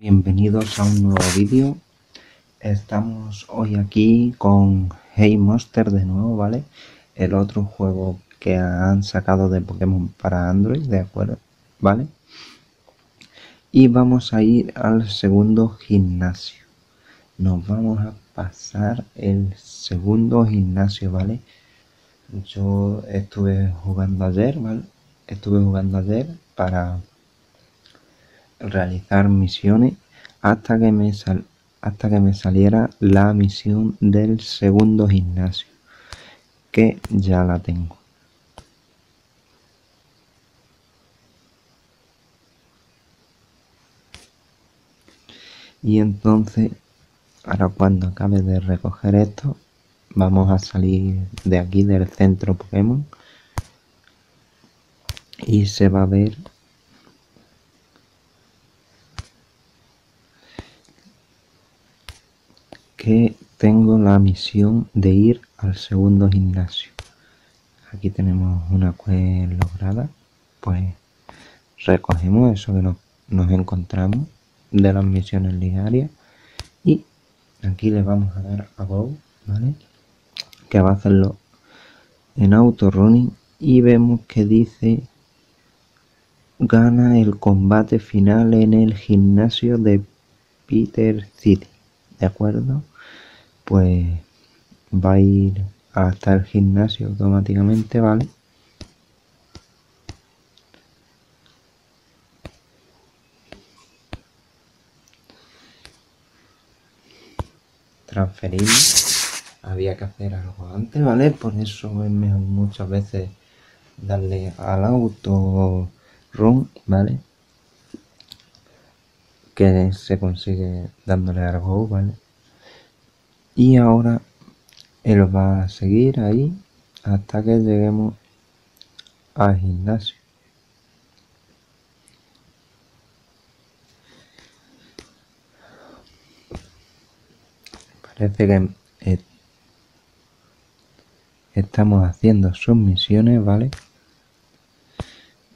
Bienvenidos a un nuevo vídeo. Estamos hoy aquí con Hey Monster de nuevo, ¿vale? El otro juego que han sacado de Pokémon para Android, ¿de acuerdo? ¿Vale? Y vamos a ir al segundo gimnasio. Nos vamos a pasar el segundo gimnasio, ¿vale? Yo estuve jugando ayer, ¿vale? Estuve jugando ayer para realizar misiones hasta que me saliera la misión del segundo gimnasio, que ya la tengo. Y entonces, ahora cuando acabe de recoger esto, vamos a salir de aquí del centro Pokémon y se va a ver que tengo la misión de ir al segundo gimnasio. Aquí tenemos una quest lograda, pues recogemos eso que nos encontramos de las misiones diarias y aquí le vamos a dar a Go, ¿vale? Que va a hacerlo en auto running y vemos que dice gana el combate final en el gimnasio de Peter City, ¿de acuerdo? Pues va a ir hasta el gimnasio automáticamente, ¿vale? Transferimos. Había que hacer algo antes, ¿vale? Por eso es mejor muchas veces darle al auto run, ¿vale? Que se consigue dándole al Go, ¿vale? Y ahora él va a seguir ahí hasta que lleguemos al gimnasio. Parece que estamos haciendo sus misiones, ¿vale?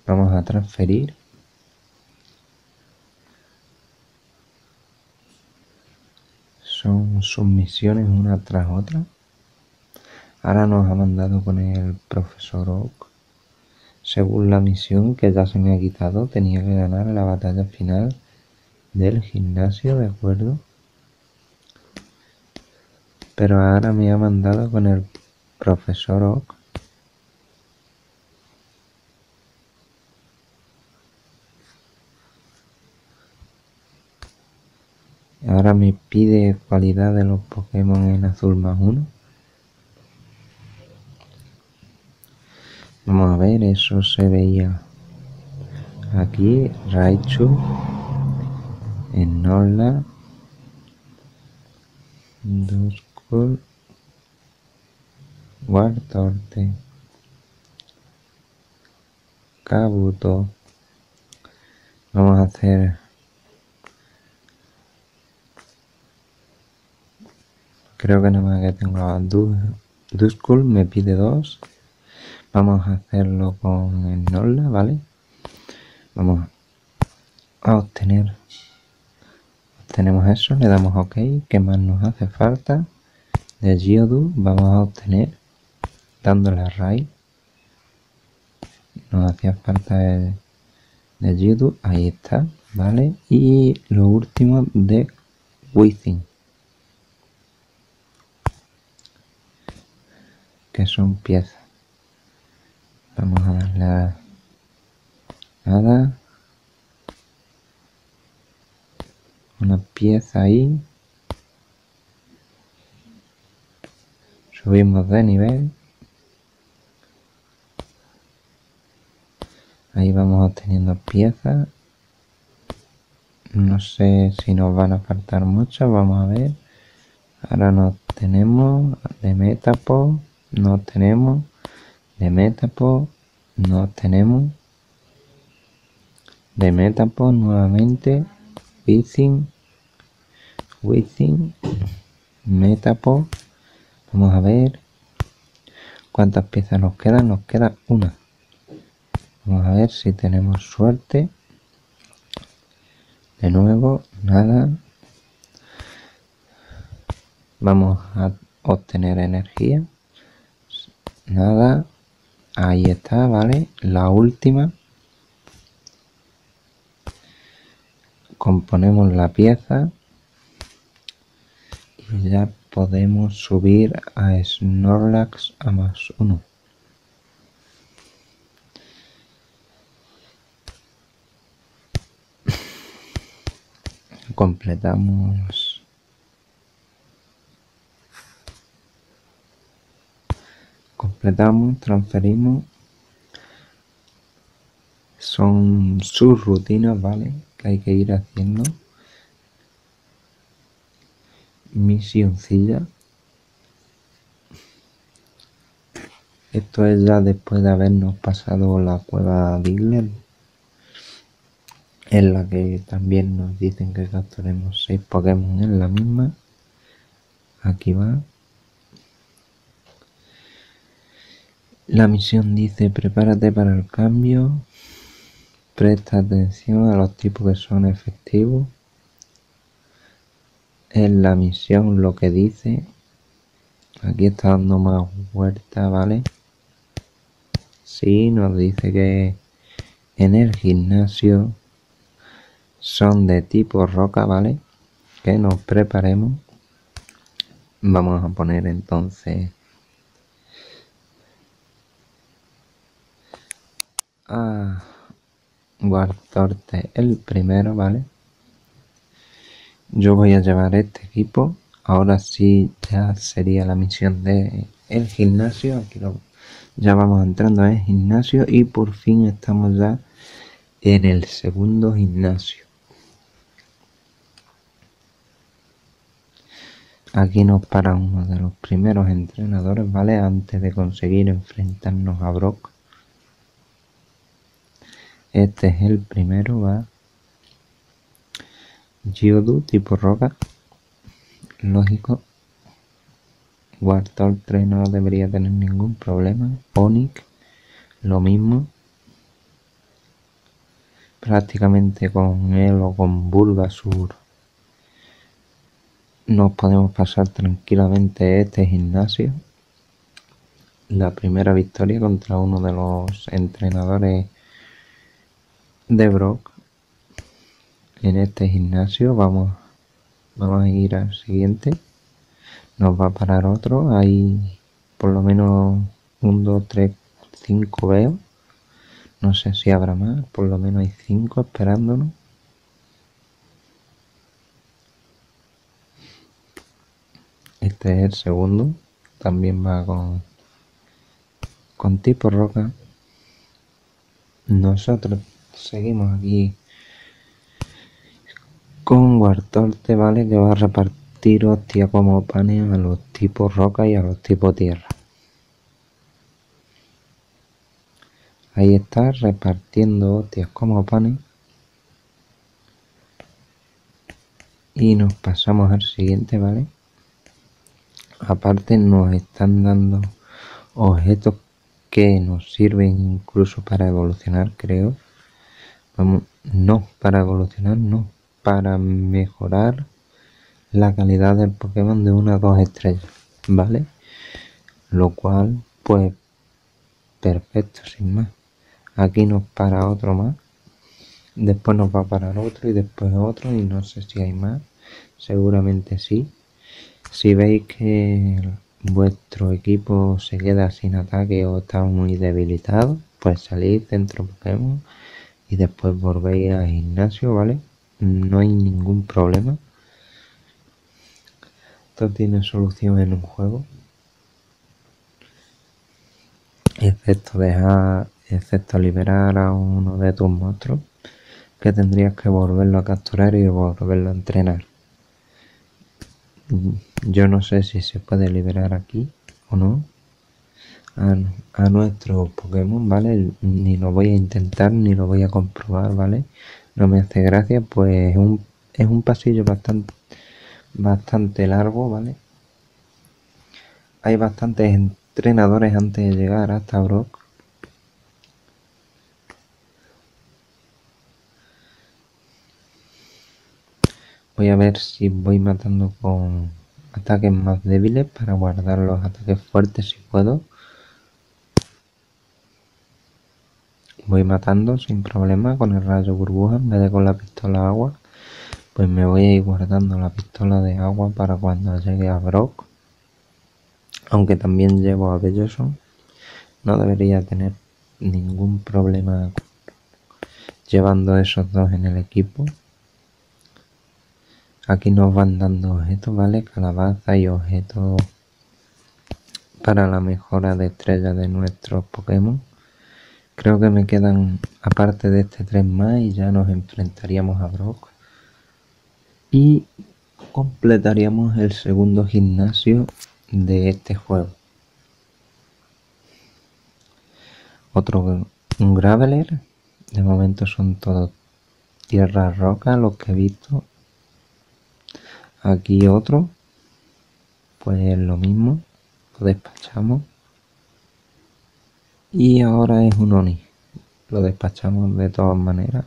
Vamos a transferir. Son sus misiones una tras otra. Ahora nos ha mandado con el Profesor Oak. Según la misión que ya se me ha quitado, tenía que ganar la batalla final del gimnasio, ¿de acuerdo? Pero ahora me ha mandado con el Profesor Oak. Ahora me pide cualidad de los Pokémon en azul +1. Vamos a ver, eso se veía aquí. Raichu, Enorla, Duskull, Wartortle, Kabuto. Vamos a hacer creo que nada más que tengo a Duskull, me pide 2. Vamos a hacerlo con Enorla, ¿vale? Vamos a obtener. Obtenemos eso, le damos OK. ¿Qué más nos hace falta? De Geodude vamos a obtener, dándole a Raid. Nos hacía falta de Geodude, ahí está, ¿vale? Y lo último de Within, que son piezas. Vamos a darle a nada, una pieza ahí, subimos de nivel, ahí vamos obteniendo piezas. No sé si nos van a faltar muchas, vamos a ver. Ahora nos tenemos de Metapod, no tenemos de Metapod, no tenemos de Metapod nuevamente, Within, Metapod. Vamos a ver cuántas piezas nos quedan. Nos queda una. Vamos a ver si tenemos suerte. De nuevo, nada. Vamos a obtener energía. Nada. Ahí está, ¿vale? La última. Componemos la pieza. Y ya podemos subir a Snorlax a +1. Completamos transferimos, son sus rutinas, vale, que hay que ir haciendo misioncilla. Esto es ya después de habernos pasado la cueva Diller, en la que también nos dicen que capturemos 6 Pokémon en la misma. Aquí va. La misión dice: prepárate para el cambio, presta atención a los tipos que son efectivos. En la misión lo que dice, aquí está dando más vueltas, ¿vale? Sí, nos dice que en el gimnasio son de tipo roca, ¿vale? Que nos preparemos. Vamos a poner entonces a Wartortle el primero, ¿vale? Yo voy a llevar este equipo. Ahora sí ya sería la misión de el gimnasio. Aquí ya vamos entrando en el gimnasio y por fin estamos ya en el segundo gimnasio. Aquí nos para uno de los primeros entrenadores, ¿vale? Antes de conseguir enfrentarnos a Brock. Este es el primero, va. Geodude, tipo roca. Lógico. Wartortle no debería tener ningún problema. Onix, lo mismo. Prácticamente con él o con Bulbasaur nos podemos pasar tranquilamente este gimnasio. La primera victoria contra uno de los entrenadores de Brock. En este gimnasio vamos a ir al siguiente. Nos va a parar otro. Hay por lo menos 1, 2, 3, 5 veo. No sé si habrá más. Por lo menos hay 5 esperándonos. Este es el segundo, también va con tipo roca. Nosotros seguimos aquí con Wartortle, ¿vale? Que va a repartir hostia como panes a los tipos roca y a los tipos tierra. Ahí está, repartiendo hostias como panes. Y nos pasamos al siguiente, ¿vale? Aparte nos están dando objetos que nos sirven incluso para evolucionar, creo. Vamos, no para evolucionar, no, para mejorar la calidad del Pokémon de 1 a 2 estrellas, ¿vale? Lo cual, pues, perfecto, sin más. Aquí nos para otro más, después nos va a parar otro y después otro, y no sé si hay más, seguramente sí. Si veis que vuestro equipo se queda sin ataque o está muy debilitado, pues salid dentro Pokémon y después volvéis al gimnasio, ¿vale? No hay ningún problema. Esto tiene solución en un juego. Excepto liberar a uno de tus monstruos, que tendrías que volverlo a capturar y volverlo a entrenar. Yo no sé si se puede liberar aquí o no a nuestro Pokémon, ¿vale? Ni lo voy a intentar, ni lo voy a comprobar, ¿vale? No me hace gracia, pues es un pasillo bastante largo, ¿vale? Hay bastantes entrenadores antes de llegar hasta Brock. Voy a ver si voy matando con ataques más débiles para guardar los ataques fuertes si puedo. Voy matando sin problema con el rayo burbuja en vez de con la pistola agua. Pues me voy a ir guardando la pistola de agua para cuando llegue a Brock. Aunque también llevo a Belloson. No debería tener ningún problema llevando esos dos en el equipo. Aquí nos van dando objetos, ¿vale? Calabaza y objetos para la mejora de estrella de nuestros Pokémon. Creo que me quedan, aparte de este, 3 más y ya nos enfrentaríamos a Brock. Y completaríamos el segundo gimnasio de este juego. Otro, un Graveler. De momento son todos tierra roca los que he visto. Aquí otro. Pues lo mismo. Lo despachamos. Y ahora es un Onix. Lo despachamos de todas maneras.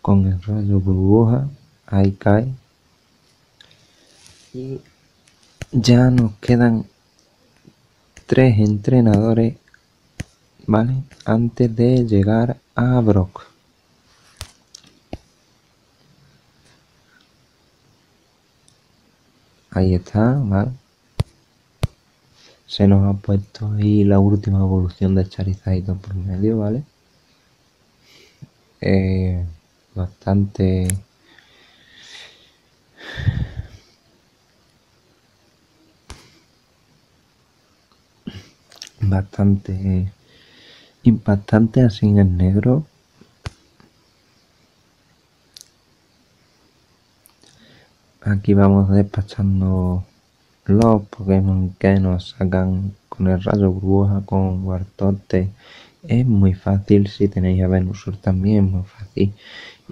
Con el rayo burbuja. Ahí cae. Y ya nos quedan 3 entrenadores, ¿vale? Antes de llegar a Brock. Ahí está, ¿vale? Se nos ha puesto ahí la última evolución de Charizard por medio, ¿vale? Bastante... bastante impactante así en el negro. Aquí vamos despachando los Pokémon que nos sacan con el rayo burbuja, con Wartortle. Es muy fácil, si tenéis a Venusaur también es muy fácil.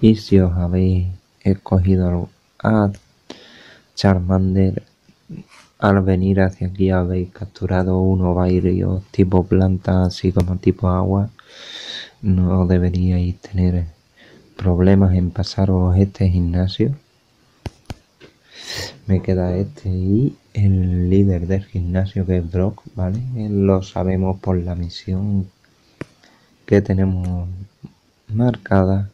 Y si os habéis escogido a Charmander, al venir hacia aquí habéis capturado uno varios tipo planta, así como tipo agua. No deberíais tener problemas en pasaros este gimnasio. Me queda este y el líder del gimnasio, que es Brock, ¿vale? Lo sabemos por la misión que tenemos marcada.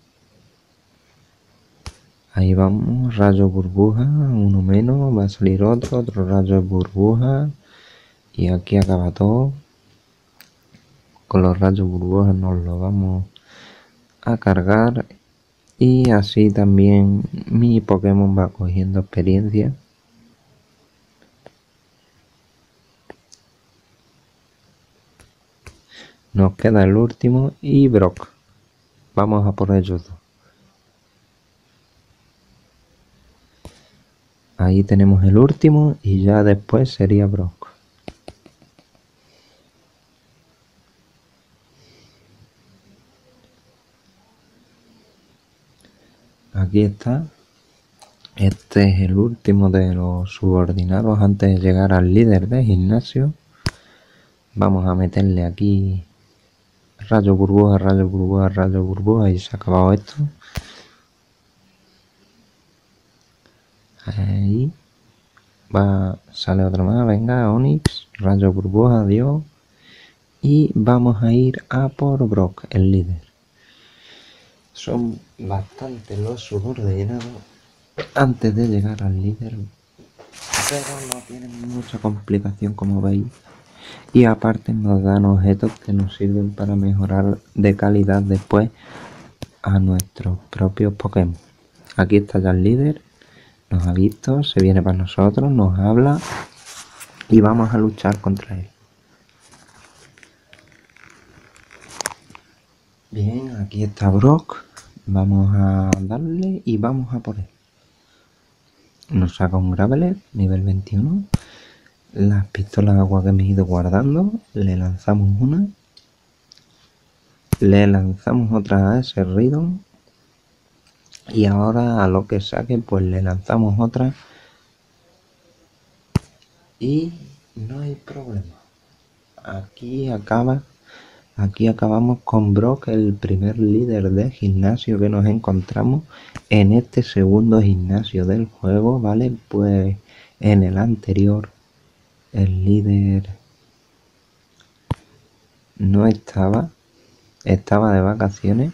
Ahí vamos, rayo burbuja, uno menos, va a salir otro rayo burbuja y aquí acaba todo. Con los rayos burbujas nos lo vamos a cargar y así también mi Pokémon va cogiendo experiencia. Nos queda el último y Brock. Vamos a por ellos dos. Ahí tenemos el último y ya después sería Brock. Aquí está. Este es el último de los subordinados antes de llegar al líder de gimnasio. Vamos a meterle aquí rayo burbuja, rayo burbuja, rayo burbuja y se ha acabado esto. Ahí va, sale otro más, venga, Onix, rayo burbuja, adiós. Y vamos a ir a por Brock, el líder. Son bastante los subordinados antes de llegar al líder, pero no tienen mucha complicación como veis. Y aparte nos dan objetos que nos sirven para mejorar de calidad después a nuestros propios Pokémon. Aquí está ya el líder. Nos ha visto, se viene para nosotros, nos habla y vamos a luchar contra él. Bien, aquí está Brock. Vamos a darle y vamos a por él. Nos saca un Graveler, nivel 21. Las pistolas de agua que me he ido guardando. Le lanzamos una. Le lanzamos otra a ese Ridon. Y ahora a lo que saque pues le lanzamos otra y no hay problema. Aquí acaba Aquí acabamos con Brock, el primer líder de gimnasio que nos encontramos en este segundo gimnasio del juego, ¿vale? Pues en el anterior el líder no estaba, estaba de vacaciones.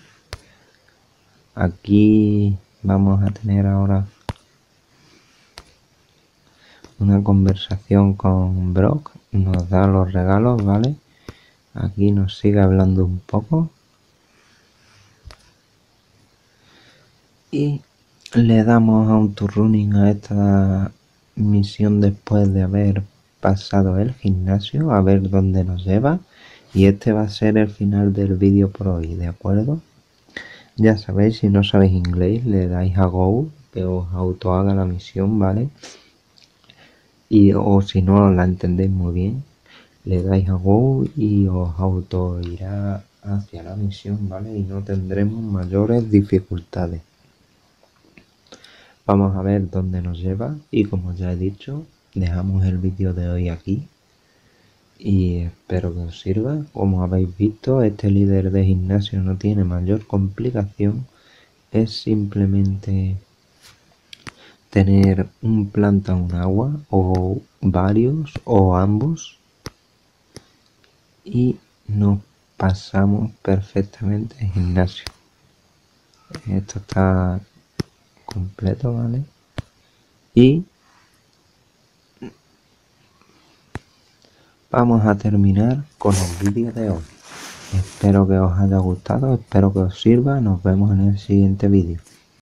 Aquí vamos a tener ahora una conversación con Brock, nos da los regalos, ¿vale? Aquí nos sigue hablando un poco. Y le damos a un turruning a esta misión después de haber pasado el gimnasio, a ver dónde nos lleva. Y este va a ser el final del vídeo por hoy, ¿de acuerdo? Ya sabéis, si no sabéis inglés, le dais a Go, que os auto haga la misión, ¿vale? Y, o si no la entendéis muy bien, le dais a Go y os auto irá hacia la misión, ¿vale? Y no tendremos mayores dificultades. Vamos a ver dónde nos lleva y, como ya he dicho, dejamos el vídeo de hoy aquí. Y espero que os sirva. Como habéis visto, este líder de gimnasio no tiene mayor complicación. Es simplemente tener un planta, un agua, o varios, o ambos. Y nos pasamos perfectamente el gimnasio. Esto está completo, ¿vale? Y vamos a terminar con el vídeo de hoy. Espero que os haya gustado, espero que os sirva. Nos vemos en el siguiente vídeo.